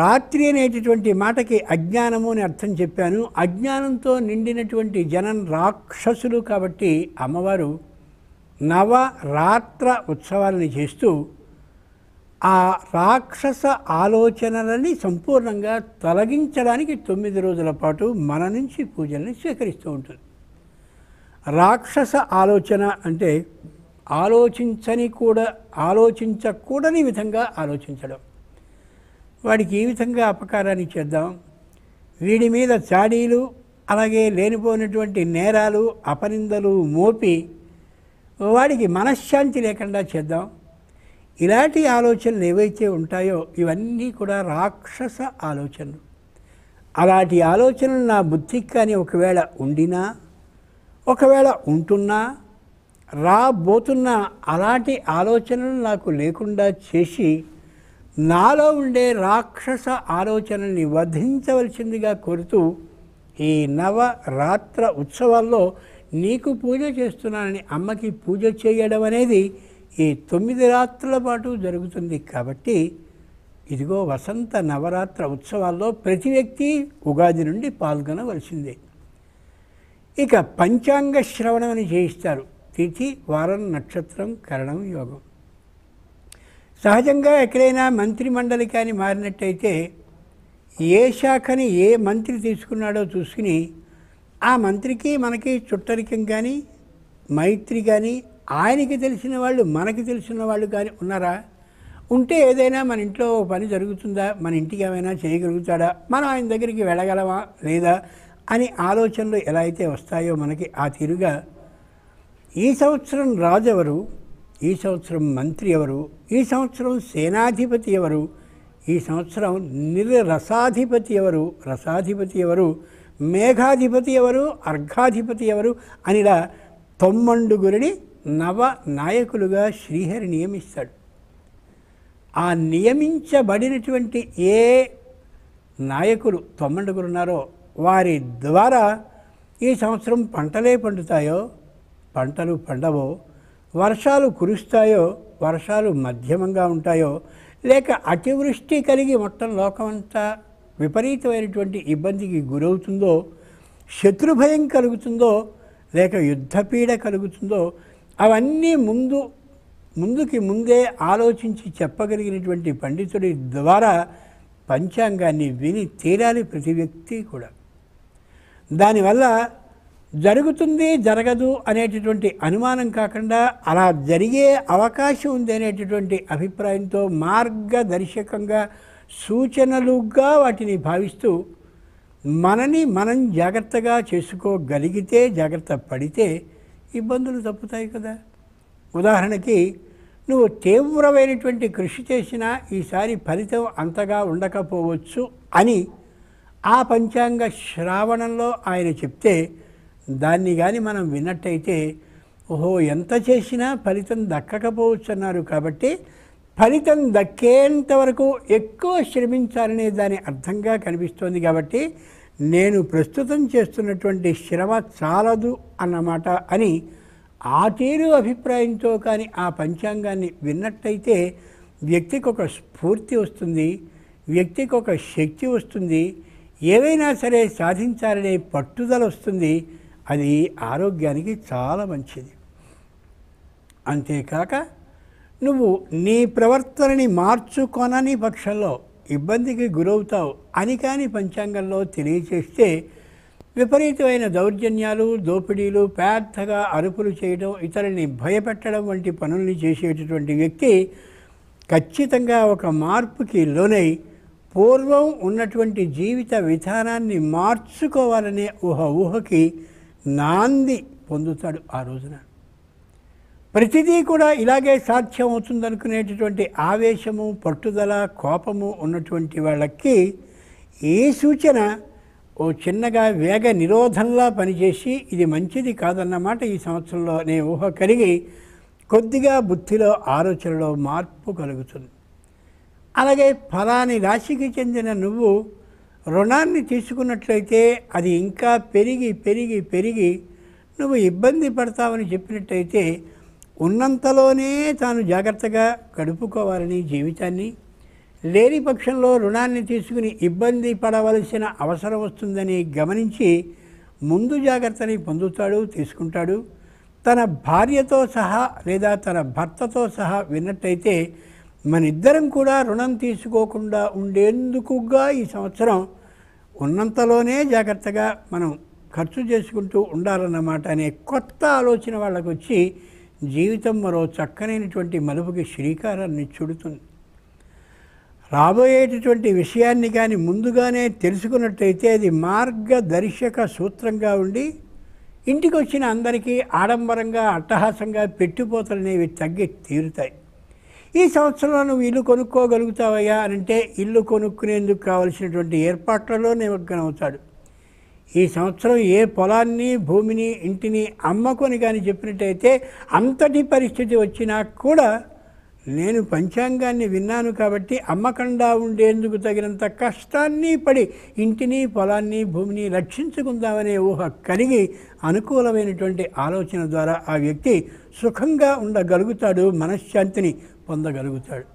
రాత్రి అనేటటువంటి మాటకి అజ్ఞానము అని అర్థం చెప్పాను. అజ్ఞానంతో నిండినటువంటి జనం రాక్షసులు కాబట్టి అమ్మవారు నవరాత్ర ఉత్సవాలను చేస్తూ ఆ రాక్షస ఆలోచనలని సంపూర్ణంగా తొలగించడానికి 9 రోజుల పాటు మన నుంచి పూజల్ని స్వీకరిస్తూ ఉంటుంది. రాక్షస ఆలోచన అంటే ఆలోచించకూడని విధంగా ఆలోచించడం. వాడికి ఏ విధంగా అపకారాన్ని చేద్దాం, వీడి మీద చాడీలు అలాగే లేనిపోయినటువంటి నేరాలు అపనిందలు మోపి వాడికి మనశ్శాంతి లేకుండా చేద్దాం, ఇలాంటి ఆలోచనలు ఏవైతే ఉంటాయో ఇవన్నీ కూడా రాక్షస ఆలోచనలు. అలాంటి ఆలోచనలు నా బుద్ధికి కానీ ఒకవేళ ఉంటున్నా రాబోతున్న అలాంటి ఆలోచనలు నాకు లేకుండా చేసి నాలో ఉండే రాక్షస ఆలోచనల్ని వధించవలసిందిగా కోరుతూ ఈ నవరాత్ర ఉత్సవాల్లో నీకు పూజ చేస్తున్నానని అమ్మకి పూజ చేయడం అనేది ఈ 9 రాత్రుల పాటు జరుగుతుంది. కాబట్టి ఇదిగో వసంత నవరాత్ర ఉత్సవాల్లో ప్రతి వ్యక్తి ఉగాది నుండి పాల్గొనవలసిందే. ఇక పంచాంగ శ్రవణం అని చేయిస్తారు. తిథి, వారం, నక్షత్రం, కరణం, యోగం. సహజంగా ఎక్కడైనా మంత్రిమండలి కానీ మారినట్టయితే ఏ శాఖని ఏ మంత్రి తీసుకున్నాడో చూసుకుని ఆ మంత్రికి మనకి చుట్టరికం కానీ మైత్రి కానీ ఆయనకి తెలిసిన వాళ్ళు మనకి తెలిసిన వాళ్ళు కానీ ఉన్నారా? ఉంటే ఏదైనా మన ఇంట్లో పని జరుగుతుందా, మన ఇంటికి ఏమైనా చేయగలుగుతాడా, మనం ఆయన దగ్గరికి వెళ్ళగలమా లేదా అని ఆలోచనలు ఎలా అయితే వస్తాయో మనకి ఆ తీరుగా ఈ సంవత్సరం రాజు ఎవరు, ఈ సంవత్సరం మంత్రి ఎవరు, ఈ సంవత్సరం సేనాధిపతి ఎవరు, ఈ సంవత్సరం రసాధిపతి ఎవరు, మేఘాధిపతి ఎవరు, అర్ఘాధిపతి ఎవరు అనిలా 9 గురిని నవ నాయకులుగా శ్రీహరి నియమిస్తాడు. ఆ నియమించబడినటువంటి ఏ నాయకులు 9 గురు ఉన్నారో వారి ద్వారా ఈ సంవత్సరం పంటలే పండుతాయో పంటలు పండవో, వర్షాలు కురుస్తాయో వర్షాలు మధ్యమంగా ఉంటాయో, లేక అతివృష్టి కలిగి మొత్తం లోకమంతా విపరీతమైనటువంటి ఇబ్బందికి గురవుతుందో, శత్రుభయం కలుగుతుందో, లేక యుద్ధపీడ కలుగుతుందో, అవన్నీ ముందే ఆలోచించి చెప్పగలిగినటువంటి పండితుడి ద్వారా పంచాంగాన్ని విని తీరాలి ప్రతి వ్యక్తి కూడా. దానివల్ల జరుగుతుంది జరగదు అనేటటువంటి అనుమానం కాకుండా అలా జరిగే అవకాశం ఉంది అనేటటువంటి అభిప్రాయంతో మార్గదర్శకంగా సూచనలుగా వాటిని భావిస్తూ మనని మనం జాగ్రత్తగా చేసుకోగలిగితే, జాగ్రత్త పడితే ఇబ్బందులు తప్పుతాయి కదా. ఉదాహరణకి నువ్వు తీవ్రమైనటువంటి కృషి చేసినా ఈసారి ఫలితం అంతగా ఉండకపోవచ్చు అని ఆ పంచాంగ శ్రావణంలో ఆయన చెప్తే దాన్ని కానీ మనం విన్నట్టయితే ఓహో ఎంత చేసినా ఫలితం దక్కకపోవచ్చు అన్నారు కాబట్టి ఫలితం దక్కేంత వరకు ఎక్కువ శ్రమించాలనే దాని అర్థంగా కనిపిస్తోంది. కాబట్టి నేను ప్రస్తుతం చేస్తున్నటువంటి శ్రమ చాలదు అన్నమాట అని ఆ తీరు అభిప్రాయంతో కానీ ఆ పంచాంగాన్ని విన్నట్టయితే వ్యక్తికి ఒక స్ఫూర్తి వస్తుంది, వ్యక్తికి ఒక శక్తి వస్తుంది, ఏవైనా సరే సాధించాలనే పట్టుదల వస్తుంది. అది ఆరోగ్యానికి చాలా మంచిది. అంతేకాక నువ్వు నీ ప్రవర్తనని మార్చుకొనని పక్షంలో ఇబ్బందికి గురవుతావు అని కానీ పంచాంగంలో తెలియచేస్తే విపరీతమైన దౌర్జన్యాలు, దోపిడీలు, పెద్దగా అరుపులు చేయడం, ఇతరుల్ని భయపెట్టడం వంటి పనుల్ని చేసేటటువంటి వ్యక్తి ఖచ్చితంగా ఒక మార్పుకి లోనై పూర్వం ఉన్నటువంటి జీవిత విధానాన్ని మార్చుకోవాలనే ఊహకి నాంది పొందుతాడు. ఆ రోజున ప్రతిదీ కూడా ఇలాగే సాధ్యం అవుతుందనుకునేటటువంటి ఆవేశము, పట్టుదల, కోపము ఉన్నటువంటి వాళ్ళకి ఏ సూచన ఓ చిన్నగా వేగ నిరోధంలా పనిచేసి ఇది మంచిది కాదన్నమాట ఈ సంవత్సరంలో అనే ఊహ కలిగి కొద్దిగా బుద్ధిలో ఆలోచనలో మార్పు కలుగుతుంది. అలాగే ఫలాని రాశికి చెందిన నువ్వు రుణాన్ని తీసుకున్నట్లయితే అది ఇంకా పెరిగి నువ్వు ఇబ్బంది పడతావని చెప్పినట్టయితే ఉన్నంతలోనే తాను జాగ్రత్తగా గడుపుకోవాలని జీవితాన్ని లేని పక్షంలో రుణాన్ని తీసుకుని ఇబ్బంది పడవలసిన అవసరం వస్తుందని గమనించి ముందు జాగ్రత్తని పొందుతాడు, తీసుకుంటాడు. తన భార్యతో సహా లేదా తన భర్తతో సహా విన్నట్టయితే మనిద్దరం కూడా రుణం తీసుకోకుండా ఉండేందుకుగా ఈ సంవత్సరం ఉన్నంతలోనే జాగ్రత్తగా మనం ఖర్చు చేసుకుంటూ ఉండాలన్నమాట అనే కొత్త ఆలోచన వాళ్ళకు వచ్చి జీవితం మరో చక్కనైనటువంటి మలుపుకి శ్రీకారాన్ని చుడుతుంది. రాబోయేటటువంటి విషయాన్ని కానీ ముందుగానే తెలుసుకున్నట్టయితే అది మార్గదర్శక సూత్రంగా ఉండి ఇంటికి వచ్చిన అందరికీ ఆడంబరంగా అట్టహాసంగా పెట్టిపోతలనేవి తగ్గి తీరుతాయి. ఈ సంవత్సరంలో నువ్వు ఇల్లు కొనుక్కోగలుగుతావయ్యా అంటే ఇల్లు కొనుక్కునేందుకు కావలసినటువంటి ఏర్పాట్లలో నిమగ్నమవుతాడు. ఈ సంవత్సరం ఏ పొలాన్ని, భూమిని, ఇంటిని అమ్మకొని కానీ చెప్పినట్టయితే అంతటి పరిస్థితి వచ్చినా కూడా నేను పంచాంగాన్ని విన్నాను కాబట్టి అమ్మకుండా ఉండేందుకు తగినంత కష్టాన్ని పడి ఇంటిని, పొలాన్ని, భూమిని రక్షించుకుందామనే ఊహ కలిగి అనుకూలమైనటువంటి ఆలోచన ద్వారా ఆ వ్యక్తి సుఖంగా ఉండగలుగుతాడు, మనశ్శాంతిని పొందగలుగుతాడు.